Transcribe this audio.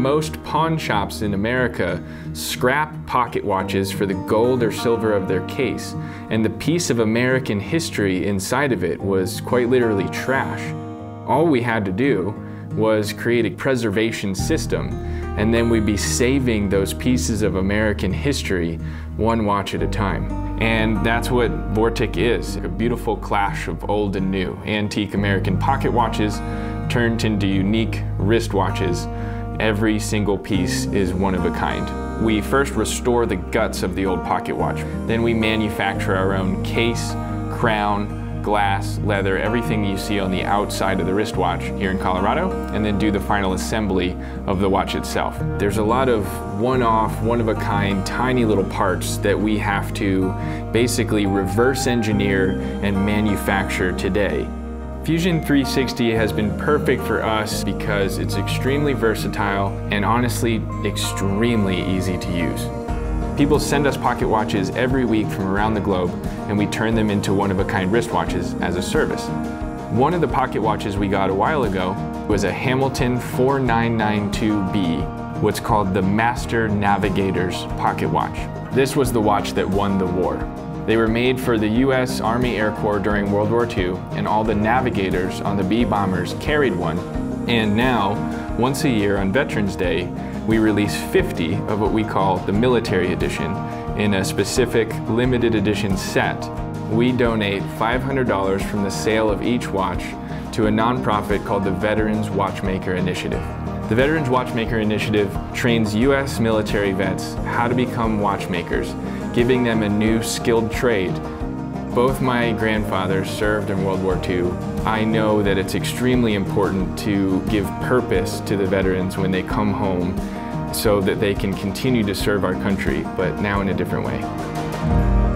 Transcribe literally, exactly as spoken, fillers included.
most pawn shops in America scrap pocket watches for the gold or silver of their case, and the piece of American history inside of it was quite literally trash. All we had to do was create a preservation system, and then we'd be saving those pieces of American history one watch at a time. And that's what Vortic is, a beautiful clash of old and new. Antique American pocket watches turned into unique wristwatches. Every single piece is one of a kind. We first restore the guts of the old pocket watch. Then we manufacture our own case, crown, glass, leather, everything you see on the outside of the wristwatch here in Colorado, and then do the final assembly of the watch itself. There's a lot of one-off, one-of-a-kind, tiny little parts that we have to basically reverse engineer and manufacture today. Fusion three sixty has been perfect for us because it's extremely versatile and honestly extremely easy to use. People send us pocket watches every week from around the globe, and we turn them into one-of-a-kind wristwatches as a service. One of the pocket watches we got a while ago was a Hamilton four nine nine two B, what's called the Master Navigator's pocket watch. This was the watch that won the war. They were made for the U S Army Air Corps during World War Two, and all the navigators on the B-bombers carried one. And now, once a year on Veterans Day, we release fifty of what we call the military edition in a specific limited edition set. We donate five hundred dollars from the sale of each watch to a nonprofit called the Veterans Watchmaker Initiative. The Veterans Watchmaker Initiative trains U S military vets how to become watchmakers, giving them a new skilled trade. Both my grandfathers served in World War Two. I know that it's extremely important to give purpose to the veterans when they come home so that they can continue to serve our country, but now in a different way.